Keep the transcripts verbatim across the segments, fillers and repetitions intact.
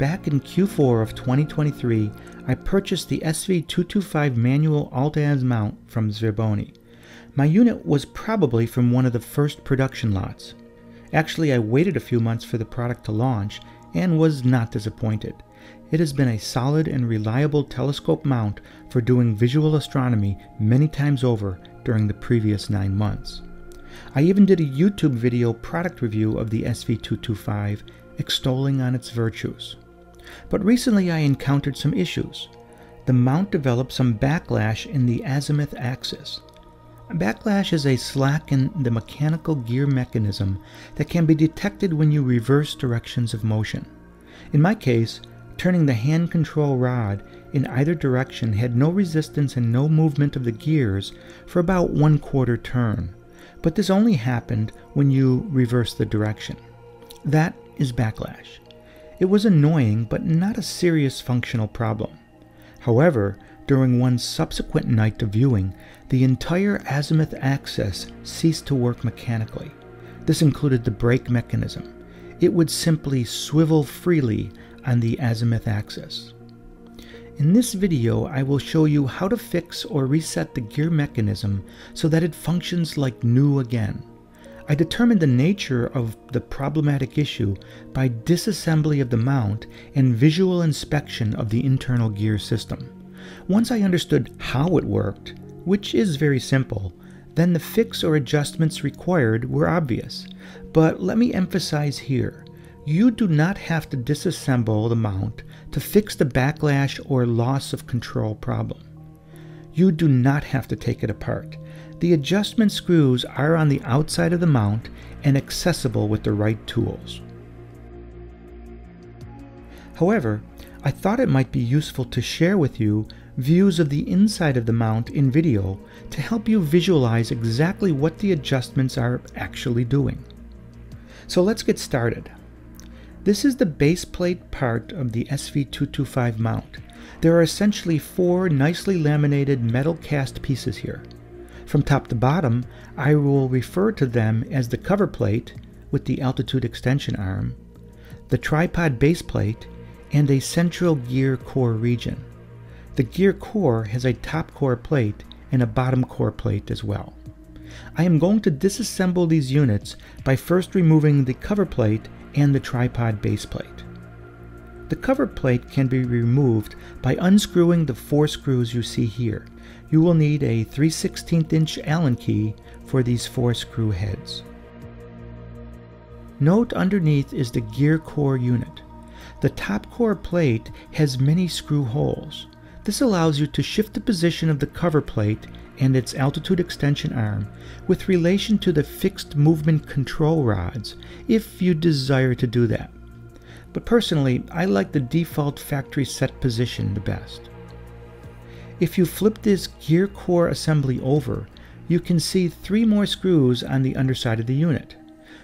back in Q four of twenty twenty-three, I purchased the S V two twenty-five manual Alt-Az mount from SVBony. My unit was probably from one of the first production lots. Actually, I waited a few months for the product to launch and was not disappointed. It has been a solid and reliable telescope mount for doing visual astronomy many times over during the previous nine months. I even did a YouTube video product review of the S V two twenty-five, extolling on its virtues. But recently I encountered some issues. The mount developed some backlash in the azimuth axis. Backlash is a slack in the mechanical gear mechanism that can be detected when you reverse directions of motion. In my case, turning the hand control rod in either direction had no resistance and no movement of the gears for about one quarter turn, but this only happened when you reverse the direction. That is backlash. It was annoying but not a serious functional problem. However, during one subsequent night of viewing, the entire azimuth axis ceased to work mechanically. This included the brake mechanism. It would simply swivel freely on the azimuth axis. In this video, I will show you how to fix or reset the gear mechanism so that it functions like new again. I determined the nature of the problematic issue by disassembly of the mount and visual inspection of the internal gear system. Once I understood how it worked, which is very simple, then the fix or adjustments required were obvious. But let me emphasize here, you do not have to disassemble the mount to fix the backlash or loss of control problem. You do not have to take it apart. The adjustment screws are on the outside of the mount and accessible with the right tools. However, I thought it might be useful to share with you views of the inside of the mount in video to help you visualize exactly what the adjustments are actually doing. So let's get started. This is the base plate part of the S V two twenty-five mount. There are essentially four nicely laminated metal cast pieces here. From top to bottom, I will refer to them as the cover plate with the altitude extension arm, the tripod base plate, and a central gear core region. The gear core has a top core plate and a bottom core plate as well. I am going to disassemble these units by first removing the cover plate and the tripod base plate. The cover plate can be removed by unscrewing the four screws you see here. You will need a three sixteenths inch Allen key for these four screw heads. Note underneath is the gear core unit. The top core plate has many screw holes. This allows you to shift the position of the cover plate and its altitude extension arm with relation to the fixed movement control rods if you desire to do that. But personally, I like the default factory set position the best. If you flip this gear core assembly over, you can see three more screws on the underside of the unit.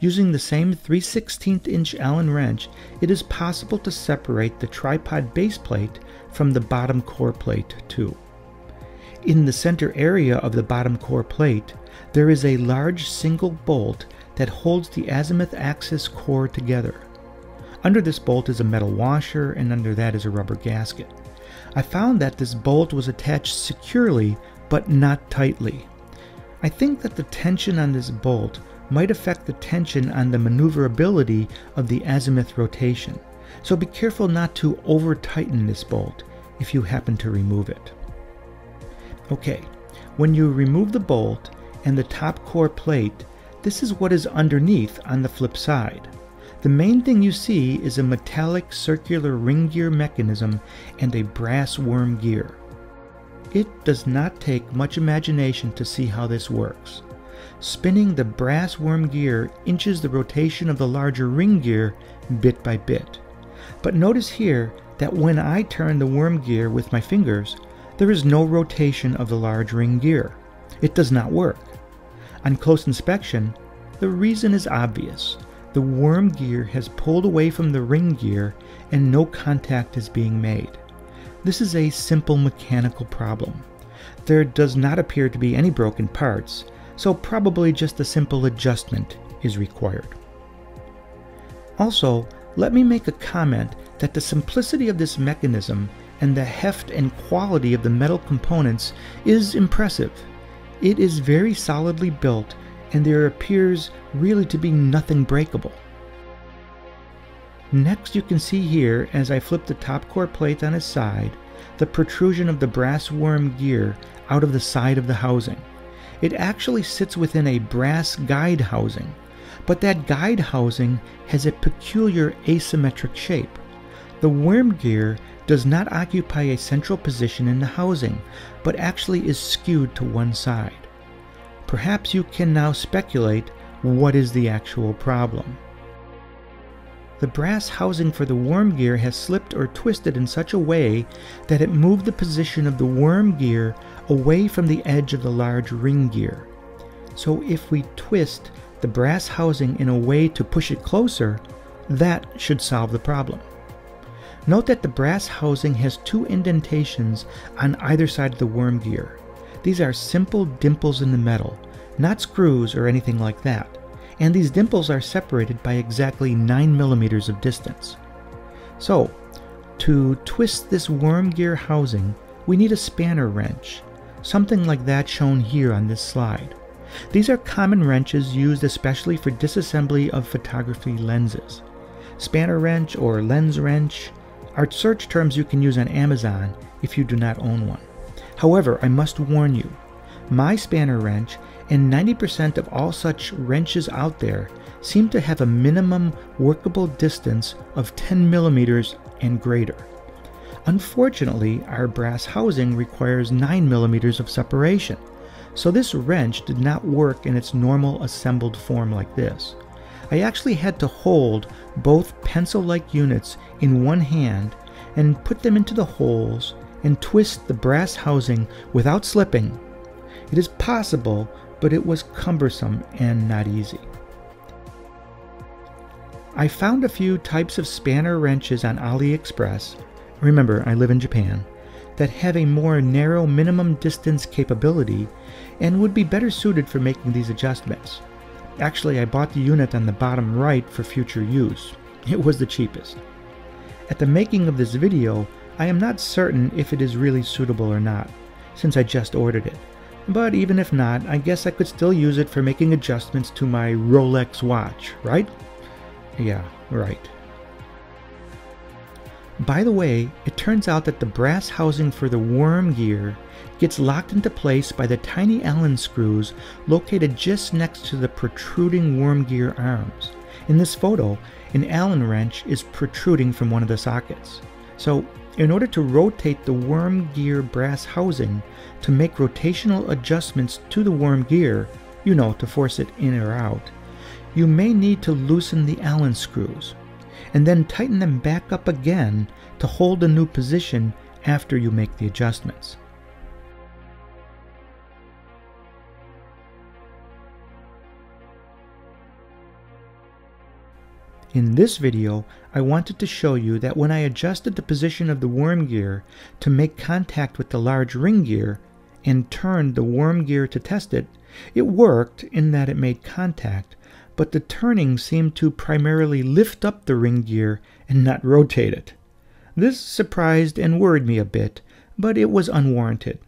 Using the same three sixteenths inch Allen wrench, it is possible to separate the tripod base plate from the bottom core plate too. In the center area of the bottom core plate, there is a large single bolt that holds the azimuth axis core together. Under this bolt is a metal washer, and under that is a rubber gasket. I found that this bolt was attached securely but not tightly. I think that the tension on this bolt might affect the tension on the maneuverability of the azimuth rotation, so be careful not to over-tighten this bolt if you happen to remove it. Okay, when you remove the bolt and the top core plate, this is what is underneath on the flip side. The main thing you see is a metallic circular ring gear mechanism and a brass worm gear. It does not take much imagination to see how this works. Spinning the brass worm gear inches the rotation of the larger ring gear bit by bit. But notice here that when I turn the worm gear with my fingers, there is no rotation of the large ring gear. It does not work. On close inspection, the reason is obvious. The worm gear has pulled away from the ring gear and no contact is being made. This is a simple mechanical problem. There does not appear to be any broken parts, so probably just a simple adjustment is required. Also, let me make a comment that the simplicity of this mechanism and the heft and quality of the metal components is impressive. It is very solidly built, and there appears really to be nothing breakable. Next, you can see here, as I flip the top core plate on its side, the protrusion of the brass worm gear out of the side of the housing. It actually sits within a brass guide housing, but that guide housing has a peculiar asymmetric shape. The worm gear does not occupy a central position in the housing, but actually is skewed to one side. Perhaps you can now speculate what is the actual problem. The brass housing for the worm gear has slipped or twisted in such a way that it moved the position of the worm gear away from the edge of the large ring gear. So if we twist the brass housing in a way to push it closer, that should solve the problem. Note that the brass housing has two indentations on either side of the worm gear. These are simple dimples in the metal, not screws or anything like that. And these dimples are separated by exactly nine millimeters of distance. So, to twist this worm gear housing, we need a spanner wrench, something like that shown here on this slide. These are common wrenches used especially for disassembly of photography lenses. Spanner wrench or lens wrench are search terms you can use on Amazon if you do not own one. However, I must warn you, my spanner wrench and ninety percent of all such wrenches out there seem to have a minimum workable distance of ten millimeters and greater. Unfortunately, our brass housing requires nine millimeters of separation, so this wrench did not work in its normal assembled form like this. I actually had to hold both pencil-like units in one hand and put them into the holes and twist the brass housing without slipping. It is possible, but it was cumbersome and not easy. I found a few types of spanner wrenches on AliExpress, remember I live in Japan, that have a more narrow minimum distance capability and would be better suited for making these adjustments. Actually, I bought the unit on the bottom right for future use. It was the cheapest. At the making of this video, I am not certain if it is really suitable or not, since I just ordered it. But even if not, I guess I could still use it for making adjustments to my Rolex watch, right? Yeah, right. By the way, it turns out that the brass housing for the worm gear gets locked into place by the tiny Allen screws located just next to the protruding worm gear arms. In this photo, an Allen wrench is protruding from one of the sockets. So, in order to rotate the worm gear brass housing to make rotational adjustments to the worm gear, you know, to force it in or out, you may need to loosen the Allen screws and then tighten them back up again to hold a new position after you make the adjustments. In this video, I wanted to show you that when I adjusted the position of the worm gear to make contact with the large ring gear and turned the worm gear to test it, it worked in that it made contact, but the turning seemed to primarily lift up the ring gear and not rotate it. This surprised and worried me a bit, but it was unwarranted.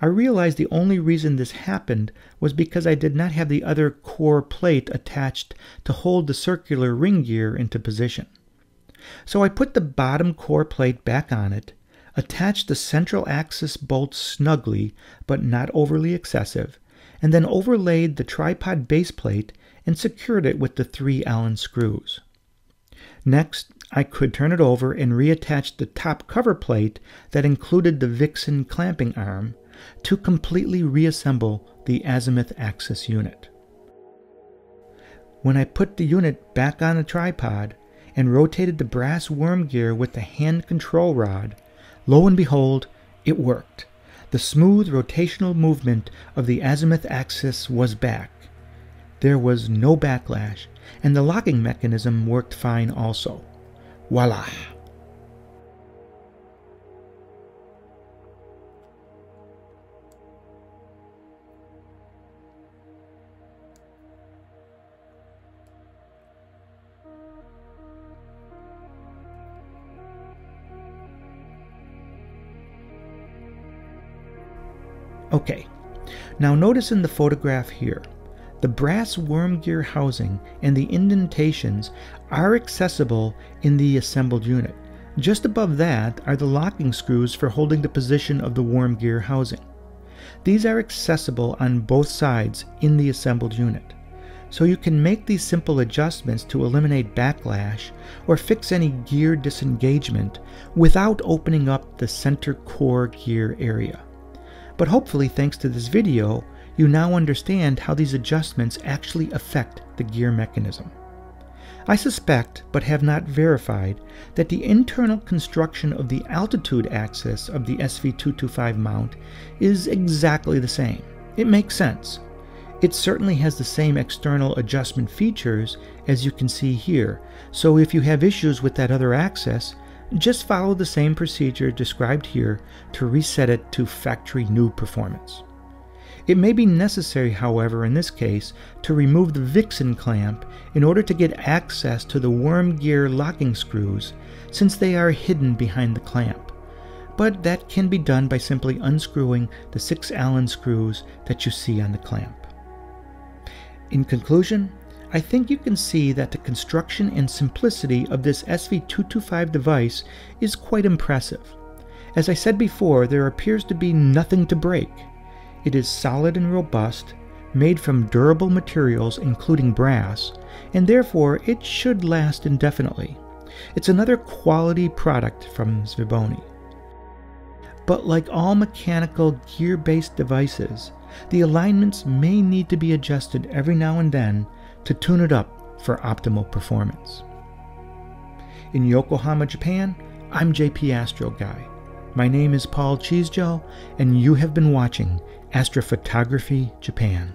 I realized the only reason this happened was because I did not have the other core plate attached to hold the circular ring gear into position. So I put the bottom core plate back on it, attached the central axis bolts snugly but not overly excessive, and then overlaid the tripod base plate and secured it with the three Allen screws. Next, I could turn it over and reattach the top cover plate that included the Vixen clamping arm to completely reassemble the azimuth axis unit. When I put the unit back on the tripod and rotated the brass worm gear with the hand control rod, lo and behold, it worked. The smooth rotational movement of the azimuth axis was back. There was no backlash, and the locking mechanism worked fine also. Voila! Okay, now notice in the photograph here, the brass worm gear housing and the indentations are accessible in the assembled unit. Just above that are the locking screws for holding the position of the worm gear housing. These are accessible on both sides in the assembled unit. So you can make these simple adjustments to eliminate backlash or fix any gear disengagement without opening up the center core gear area. But hopefully, thanks to this video, you now understand how these adjustments actually affect the gear mechanism. I suspect, but have not verified, that the internal construction of the altitude axis of the S V two twenty-five mount is exactly the same. It makes sense. It certainly has the same external adjustment features as you can see here, so if you have issues with that other axis, just follow the same procedure described here to reset it to factory new performance. It may be necessary, however, in this case, to remove the Vixen clamp in order to get access to the worm gear locking screws, since they are hidden behind the clamp. But that can be done by simply unscrewing the six Allen screws that you see on the clamp. In conclusion, I think you can see that the construction and simplicity of this S V two twenty-five device is quite impressive. As I said before, there appears to be nothing to break. It is solid and robust, made from durable materials including brass, and therefore it should last indefinitely. It's another quality product from SVBony. But like all mechanical gear-based devices, the alignments may need to be adjusted every now and then to tune it up for optimal performance. In Yokohama, Japan, I'm J P Astro Guy. My name is Paul Cheese Joe, and you have been watching Astrophotography Japan.